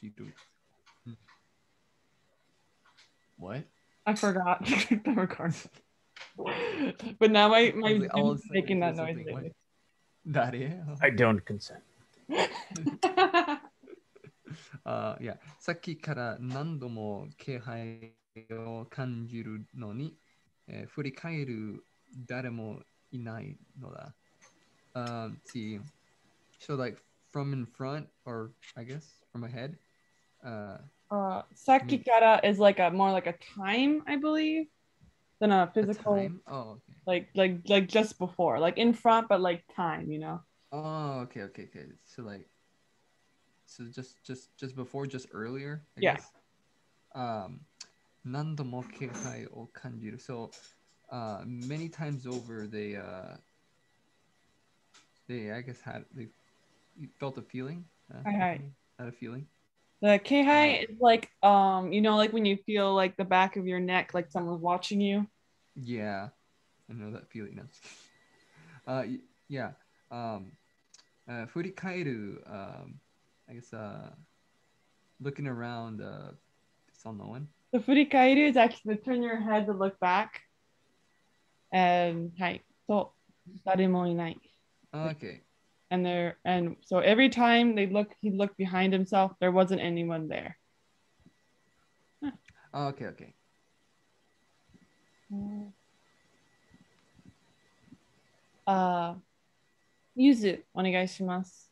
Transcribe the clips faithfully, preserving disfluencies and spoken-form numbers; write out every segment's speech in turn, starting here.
she do? What? I forgot to click the record. But now my my is making that noise. Like, Daddy, I don't consent. uh, yeah. Saki kara nando mo keihai o kanjiru no ni furikaeru dare mo inai no da. Um, see, so like from in front, or I guess from ahead. Uh, uh, sakikara is like a more like a time, I believe, than a physical. A time? Oh, okay. Like like like just before, like in front, but like time, you know. Oh, okay, okay, okay. So like, so just just just before, just earlier. I yeah. Guess. Um, nando mo keihai o kanjiru. So, uh, many times over, they uh. They, I guess, had they felt a feeling. Uh, had a feeling. The keihai uh, is like, um, you know, like when you feel like the back of your neck, like someone's watching you. Yeah, I know that feeling. Now. uh, yeah. Um, uh, furikaeru. Um, I guess, uh, looking around. Uh, still no one. The furikaeru is actually to turn your head to look back. And hi, so daremo inai. Okay. And there, and so every time they look, he looked behind himself. There wasn't anyone there. Huh. Okay. Okay. Uh, yuzu, onegaishimasu.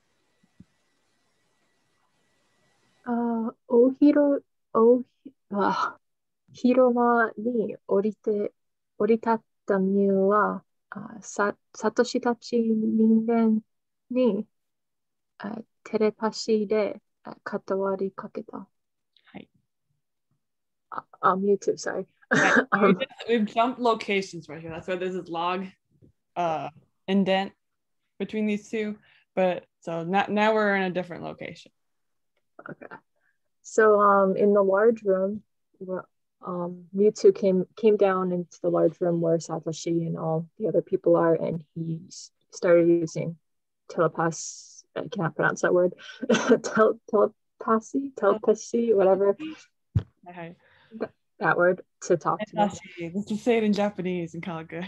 Uh, ohiro, oh, ah, hiroma ni orite, oritatta mew wa. サトシたち人間にテレパシーで語りかけた。はい。あ、Mewtwo, sorry. We've jumped locations right here. That's why there's this log uh, indent between these two. But so not, now we're in a different location. Okay. So um, in the large room, Um, Mewtwo came came down into the large room where Satoshi and all the other people are, and he started using telepass. I cannot pronounce that word. Tel telepathy, telepathy, whatever. Hi. Th that word to talk Hi. to. Let's just say it in Japanese and call it good.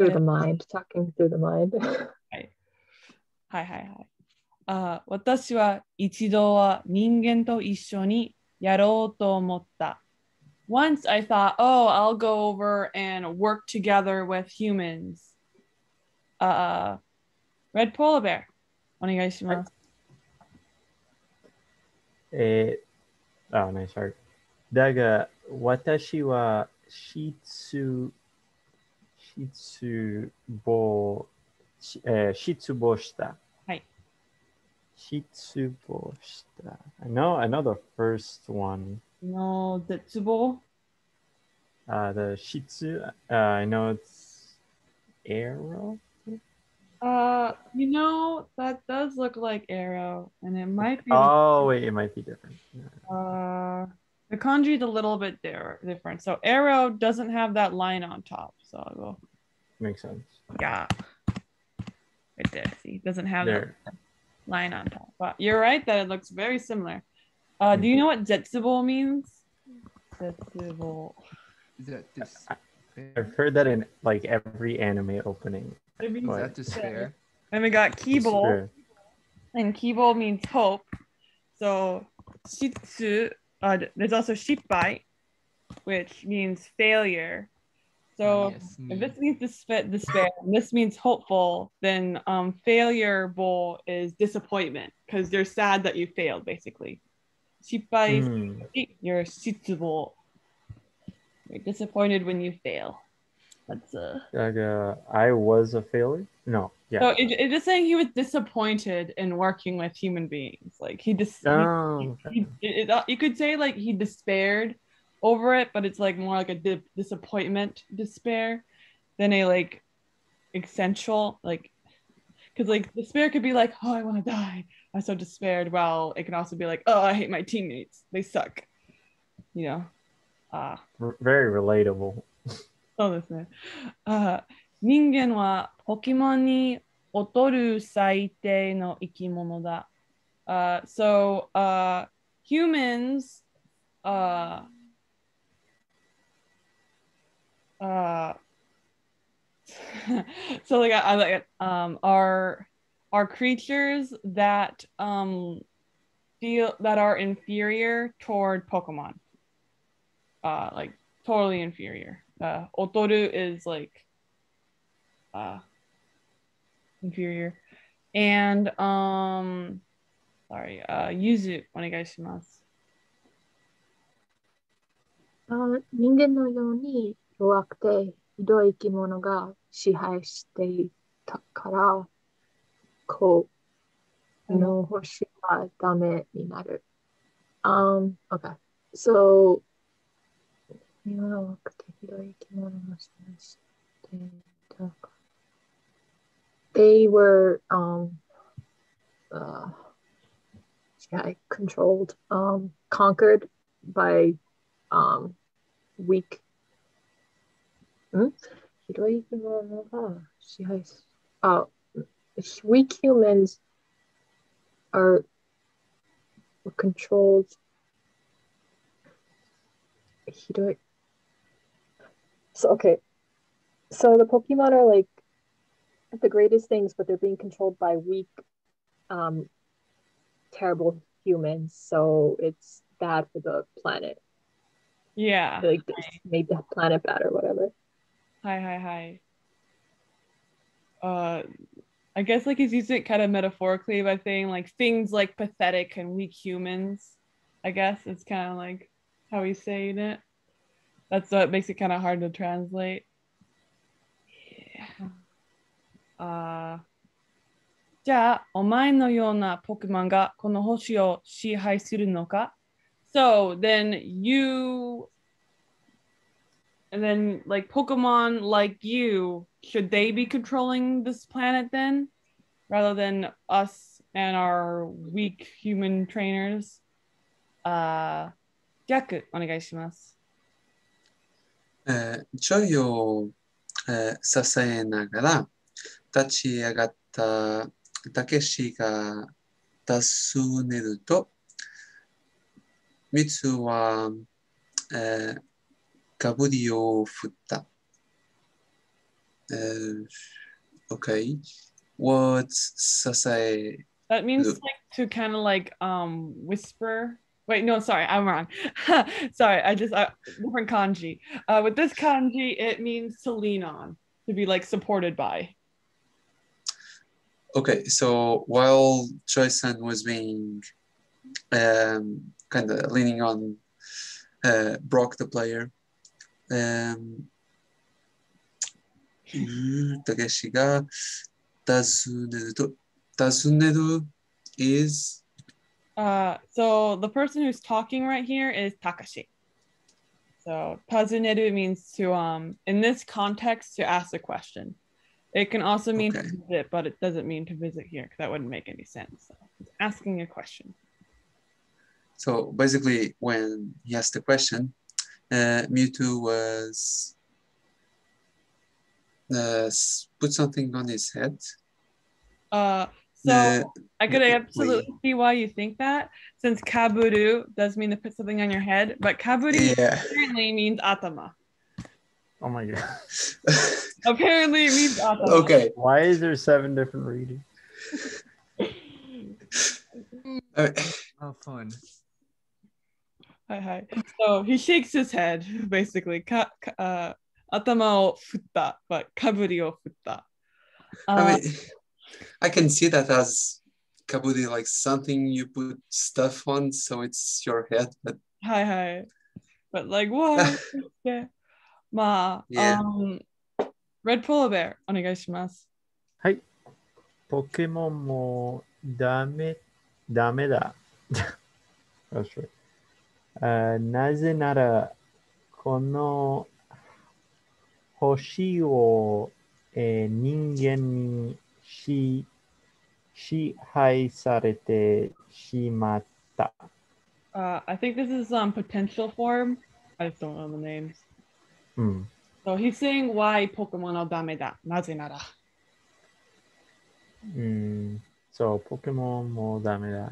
Through the mind, talking through the mind. Hi. Hi. Hi. Hi. Uh, 私は一度は人間と一緒に Once I thought, oh, I'll go over and work together with humans. Uh, red polar bear. Onegaishimasu. Eh, oh, nice heart. Daga, watashi wa shitsu, shitsubō, shitsubō shita. Shitsubo shita. I know, I know the first one. No, Detsubo. Uh, the Shitsu. Uh, I know it's arrow. Uh, you know, that does look like arrow, and it might be. Oh, wait, it might be different. Uh, the kanji is a little bit different. So arrow doesn't have that line on top. So I'll go. Makes sense. Yeah. Right there. See, it doesn't have there. That line on top. But you're right that it looks very similar. Uh, do you know what zetsubo means? Zetsubo. Is that this? I've heard that in like every anime opening. It means but... despair. And we got kibo, despair. And kibo means hope. So shitsu. Uh, there's also shippai, which means failure. So yes, if this means despair, despair and this means hopeful, then um, failure-able is disappointment because you're sad that you failed, basically. Shippai, mm. You're shitsubo. You're disappointed when you fail. That's uh. Like, uh I was a failure? No. Yeah. So it, it's just saying he was disappointed in working with human beings. Like he just, oh, okay. You could say like he despaired over it, but it's like more like a di disappointment despair than a like essential like, because like despair could be like, oh, I want to die, I'm so despaired. Well, it can also be like, oh, I hate my teammates, they suck, you know. Uh very relatable. So this man uh ningen wa pokemon ni otoru saitei no ikimono da. Uh, so uh, humans uh, uh, so like I, I like um, are are creatures that um, feel that are inferior toward Pokemon, uh, like totally inferior. Uh, otoru is like uh, inferior, and um, sorry, uh, yuzu, onegaishimasu. Uh, ningen no you ni roakute hiroi ikimono ga shihai shite ita kara, ko no hoshi wa dame ni naru. Um, okay, so ningen no roakute hiroi ikimono ga shihai shite ita kara. They were um uh. Yeah, controlled, um, conquered by um, weak. Hmm? Uh, weak humans are controlled. So, okay. So the Pokemon are like the greatest things, but they're being controlled by weak, um, terrible humans, so it's bad for the planet. Yeah, like made the planet bad or whatever. Hi, hi, hi. Uh, I guess like he's using it kind of metaphorically by saying like things like pathetic and weak humans. I guess it's kind of like how he's saying it. That's what makes it kind of hard to translate. Yeah. Uh. じゃあ、お前のようなポケモンがこの星を支配するのか? So then you, and then like Pokemon like you, should they be controlling this planet then? Rather than us and our weak human trainers? Uh, 逆、お願いします。 え、ちょいを、え、支えながら立ち上がった Takeshi ga tazuneru to Mitsu wa eh, kaburi o futta. Eh, okay. What's sasae? That means like to kind of like um whisper. Wait, no, sorry, I'm wrong. Sorry, I just uh, different kanji. Uh, with this kanji, it means to lean on, to be like supported by. Okay, so while Choi-san was being um, kind of leaning on uh, Brock the player, um, Takeshi ga tazuneru. Tazuneru is? Uh, so the person who's talking right here is Takeshi. So tazuneru means to, um, in this context, to ask a question. It can also mean okay. to visit, but it doesn't mean to visit here because that wouldn't make any sense. So it's asking a question. So basically, when he asked the question, uh, Mewtwo was uh, put something on his head. Uh, so uh, I could absolutely see why you think that, since kaburu does mean to put something on your head, but kaburi yeah. apparently means atama. Oh my god. Apparently it means atama. Okay. Why is there seven different readings? How oh, fun. Hi, hi. So he shakes his head, basically. Ka, ka, uh, atama o futta, but kaburi o futta. Uh, I mean, I can see that as kaburi, like something you put stuff on, so it's your head. But... Hi, hi. But like, what? Yeah. Ma, yeah. um, Red Polar Bear, onegaishimasu. Hi. Pokemon mo dame, dame da. That's right. Uh, naze nara, kono hoshi wo eh, ningen ni shi, shihai sarete shimatta. Uh, I think this is um, potential form. I just don't know the names. Mm. So he's saying why Pokemon are dame da, naze nara. Mm. So Pokemon mo dame da.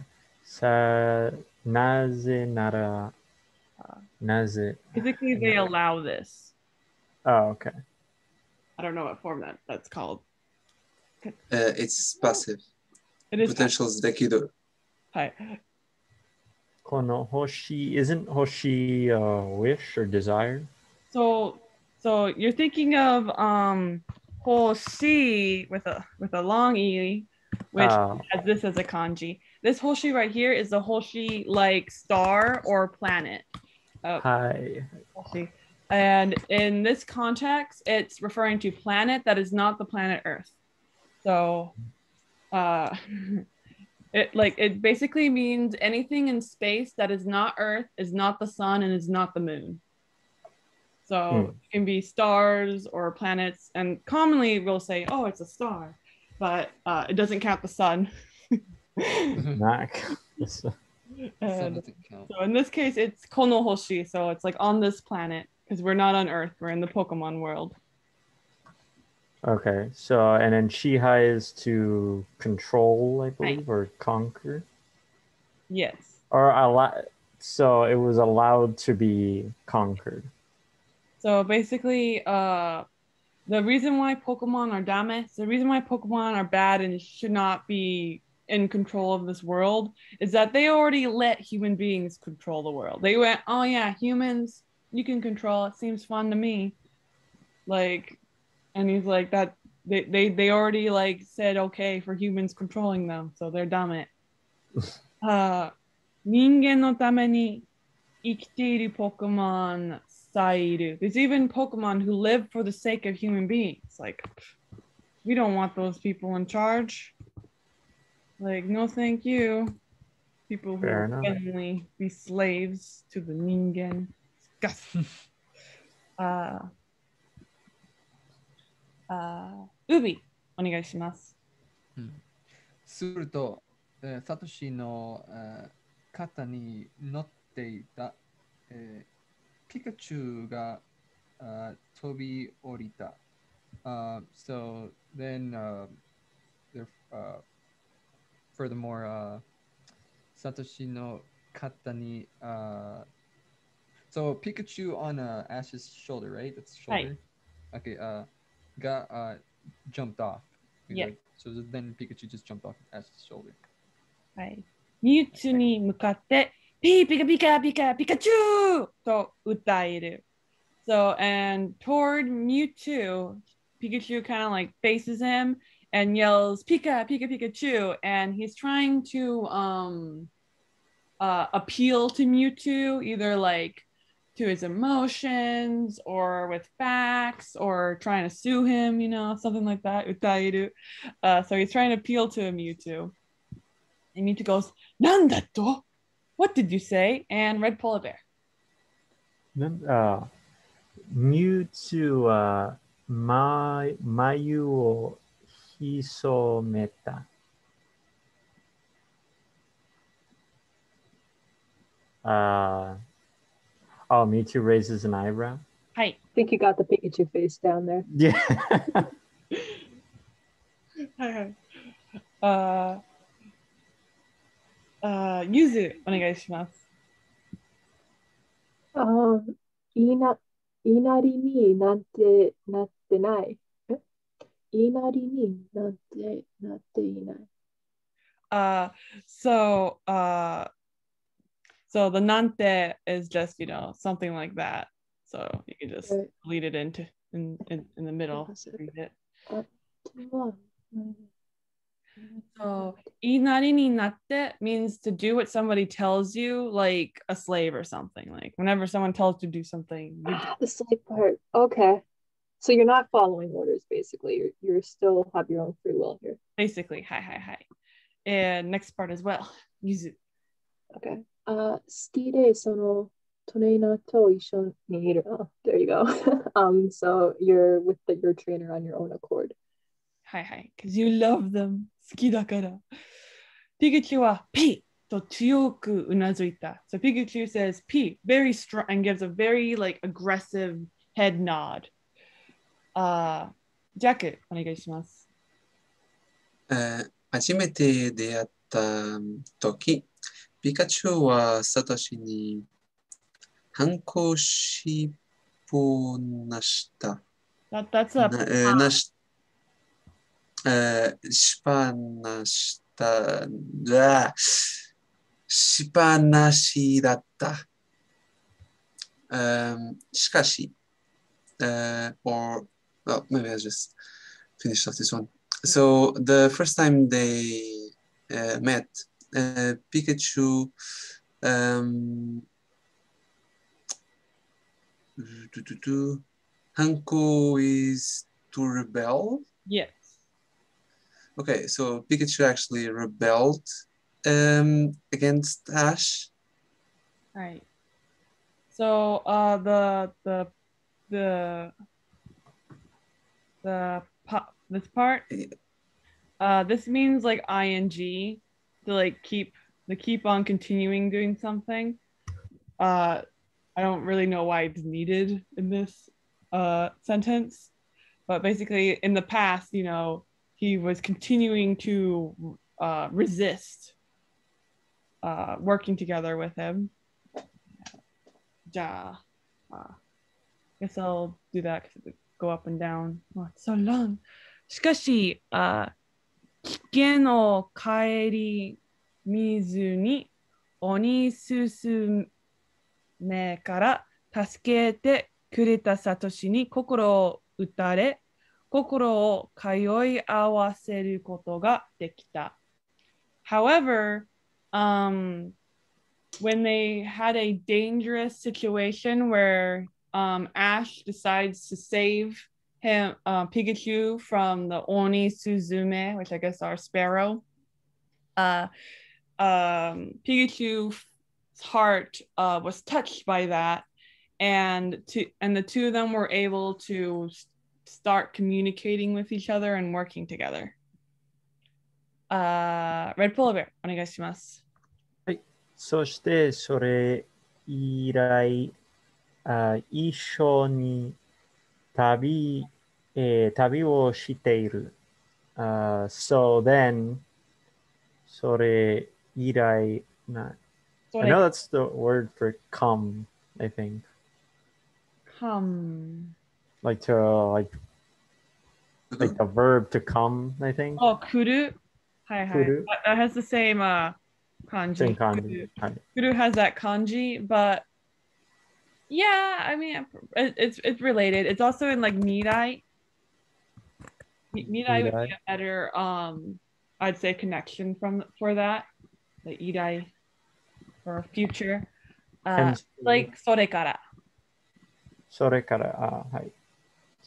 Sa naze nara naze. Physically, they allow this. Oh, okay. I don't know what form that that's called. Uh, it's passive. It is potential Zekido. Hi. Kono Hoshi isn't Hoshi uh, wish or desire? So, so you're thinking of um Hoshi with a with a long e, which uh, has this as a kanji. This Hoshi right here is the Hoshi like star or planet. Oh, hi. Hoshi. And in this context, it's referring to planet that is not the planet Earth. So uh, it like it basically means anything in space that is not Earth, is not the sun, and is not the moon. So hmm. it can be stars or planets. And commonly we'll say, oh, it's a star, but uh, it doesn't count the sun. Not count the sun. And so in this case, it's Kono Hoshi. So it's like on this planet. Because we're not on Earth, we're in the Pokemon world. Okay, so, and then Shihai is to control, I believe, right. or conquer? Yes. Or allow, so it was allowed to be conquered. So basically, uh, the reason why Pokemon are dame, the reason why Pokemon are bad and should not be in control of this world, is that they already let human beings control the world. They went, oh yeah, humans... you can control, it seems fun to me. Like, and he's like, that they, they, they already like said okay for humans controlling them, so they're dame. uh, ningen no tame ni ikiteru Pokemon sairu. There's even Pokemon who live for the sake of human beings. Like, we don't want those people in charge. Like, no thank you. People who willingly be slaves to the ningen. uh, uh, Ubi, onegaishimasu. Suru Satoshi no kata ni notteita Pikachu ga tobi orita. So then, uh, there, uh, furthermore, uh, Satoshi no kata ni. Uh, So Pikachu on uh, Ash's shoulder, right? That's shoulder. Right. Okay. Uh, got uh, jumped off. Yeah. Right? So then Pikachu just jumped off Ash's shoulder. Right. Mewtwo ni mukatte, P pika pika pika Pikachu to utaeru. So and toward Mewtwo, Pikachu kind of like faces him and yells Pika Pika Pikachu, and he's trying to um uh, appeal to Mewtwo, either like to his emotions or with facts or trying to sue him, you know, something like that. Utaeru. Uh, so he's trying to appeal to Mewtwo. And Mewtwo goes, Nandatto? What did you say? And Red Polar Bear. Uh, Mewtwo, uh, mai, mayu wo hisometa. Uh, oh, Mewtwo raises an eyebrow. I think you got the Pikachu face down there. Yeah. uh, uh, Yuzu, onegaishimasu. Um, ina, inari ni nante natte nai. Inari ni nante natte nai. Uh, so, uh, So the nante is just, you know, something like that. So you can just lead it into in, in, in the middle. So inari ni natte means to do what somebody tells you, like a slave or something. Like whenever someone tells you to do something. You do. Ah, the slave part. Okay. So you're not following orders, basically. You're, you're still have your own free will here. Basically, hi, hi, hi. And next part as well. Yuzu. Okay. Uh, there you go. um, so you're with the, your trainer on your own accord. Hi, hi, because you love them. Pikachu wa P to tsuyoku unazuita. So Pikachu says P, very strong, and gives a very like aggressive head nod. Uh, jaku, onegaishimasu. Uh, 初めて出会った時 Pikachu wa Satoshi ni hanko shippo nashita. That, that's a... Na, uh, nash, uh, shippa nashita... Uh, shippa nashidatta. Um, Shikashi. Uh, or... Well, maybe I'll just finish off this one. So the first time they uh, met, uh, Pikachu um, do, do, do. Hanko is to rebel? Yes. Okay, so Pikachu actually rebelled um, against Ash. All right. So uh, the the the the pop this part uh this means like ing to like keep the keep on continuing doing something. uh I don't really know why it's needed in this uh sentence, but basically in the past, you know, he was continuing to uh resist uh working together with him. Ja, uh, I guess I'll do that because it go up and down. Oh, it's so long. しかし、 uh, 危険を顧みずに、鬼すすめから助けてくれたサトシに心を打たれ、心を通い合わせることができた. However, um, when they had a dangerous situation where Um, Ash decides to save him, uh, Pikachu, from the Onisuzume, which I guess are sparrow. Uh, um, Pikachu's heart uh, was touched by that, and to, and the two of them were able to start communicating with each other and working together. Uh, Red Polar Bear, onegaishimasu. はい。そしてそれ以来 Uh, 一緒に旅, eh, 旅をしている. Uh, so then, それ以来, not, I know that's the word for come, I think. Come. Like to, uh, like, like the verb to come, I think. Oh, kuru? Hi, hi. Kuru? That has the same uh, kanji. Same kanji. Kuru. Kuru has that kanji, but yeah, I mean, it's it's related. It's also in like mirai. Mirai would be a better, um, I'd say, connection from for that. The irai for future. Uh, like sorekara. Sorekara, ah, hi.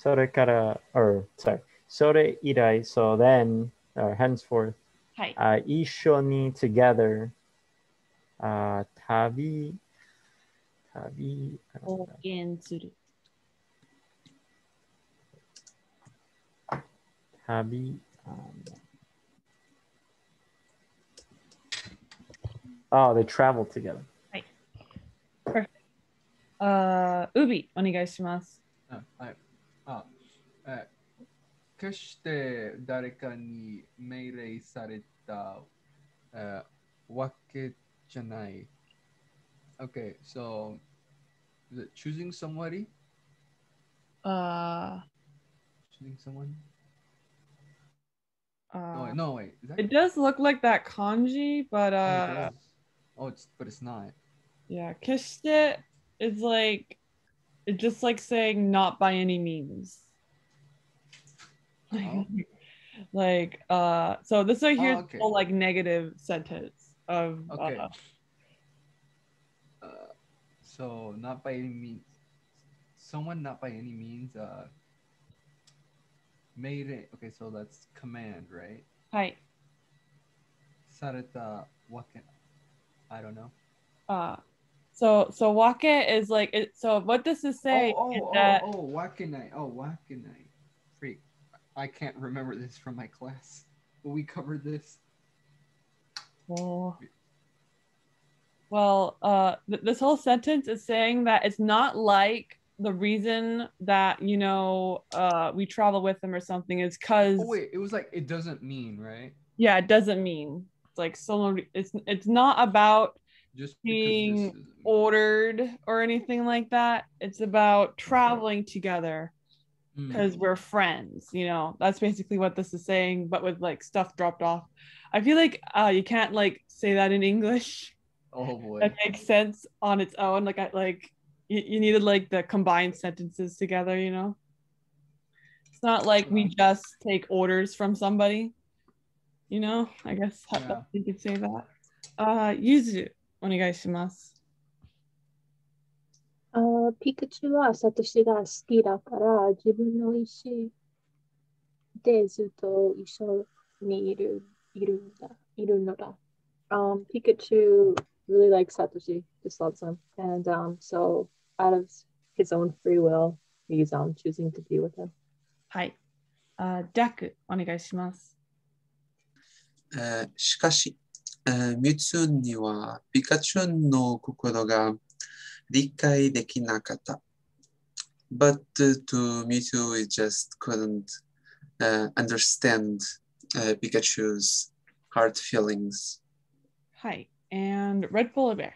Sorekara, or sorry, sore irai. So then, or henceforth. Hi. Uh, ishoni together. Uh, tabi. Tabi, tabi, um, oh, they travel together. Right. Perfect. Uh, Ubi, onegaishimasu. Ah, hi. Ah, eh, 決して誰かに命令されたわけじゃない. Okay, so is it choosing somebody? Uh, choosing someone? Uh, no, wait, no, wait. Is that it? Does look like that kanji, but uh, oh, it oh it's but it's not. Yeah, kishite is like it's just like saying not by any means. Like, oh. Like uh, so this right here oh, okay. is all like negative sentence of okay. Uh, Uh, so not by any means, someone not by any means uh, made it. Okay, so that's command, right? Hi. Sareta wake. I don't know. Uh, so so wake is like it. So what this is saying oh, oh, is oh, that oh wakenai oh wakenai, freak. I can't remember this from my class, but we covered this. Oh. Well, uh, th this whole sentence is saying that it's not like the reason that, you know, uh, we travel with them or something is because. Oh, wait, it was like, it doesn't mean, right? Yeah, it doesn't mean. It's like, so it's, it's not about just being is... ordered or anything like that. It's about traveling together because mm. we're friends, you know. That's basically what this is saying, but with like stuff dropped off. I feel like uh you can't like say that in English. Oh boy, that makes sense on its own. Like I like you, you needed like the combined sentences together, you know. It's not like we just take orders from somebody, you know. I guess yeah. you could say that. Uh, Yuzu, onegaishimasu. Uh, Pikachu wa Satoshi ga suki da kara, jibun no ishi de zutto isho ni iru iru da iru no da. Um, Pikachu really likes Satoshi, just loves him, and um, so out of his own free will, he's um choosing to be with him. Hi. Uh, Jaku, onegaishimasu. Uh, shikashi. ミュツにはピカチュウの心が理解できなかった。But to Mewtwo, we just couldn't uh, understand uh, Pikachu's heart feelings. Hi, and Red Polar Bear.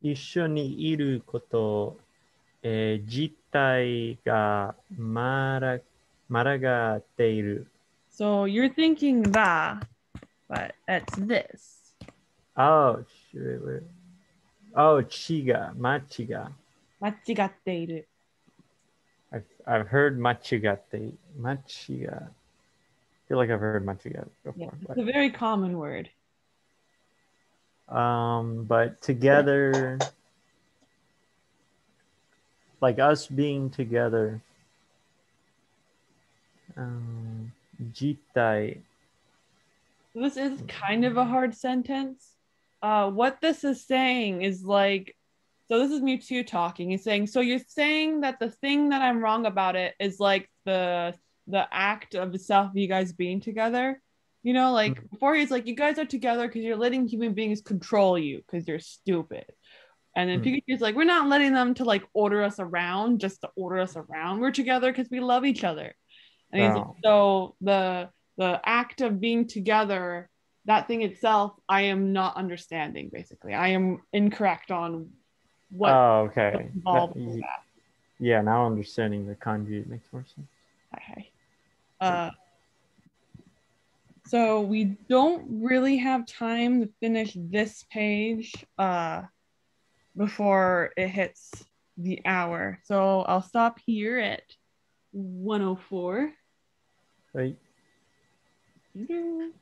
一緒にいること、えー、自体がまら、まらがっている。So you're thinking that. But that's this. Oh, oh, chiga, machiga. Machigatteiru. I've I've heard machigatte, machiga. I feel like I've heard machiga before. Yeah, it's but, a very common word. Um, but together, like us being together. Um, jittai. This is kind of a hard sentence. Uh, what this is saying is like, so this is Mewtwo talking. He's saying, so you're saying that the thing that I'm wrong about it is like the the act of itself, you guys being together. You know, like mm-hmm. before he's like, you guys are together because you're letting human beings control you because you're stupid. And then mm-hmm. Pikachu's like, we're not letting them to like order us around, just to order us around. We're together because we love each other. And wow. he's like, so the... the act of being together, that thing itself, I am not understanding, basically. I am incorrect on what oh, okay. involved that, with that. Yeah, now understanding the kanji, it makes more sense. Okay. Uh, so we don't really have time to finish this page uh, before it hits the hour. So I'll stop here at one oh four. Right. You do.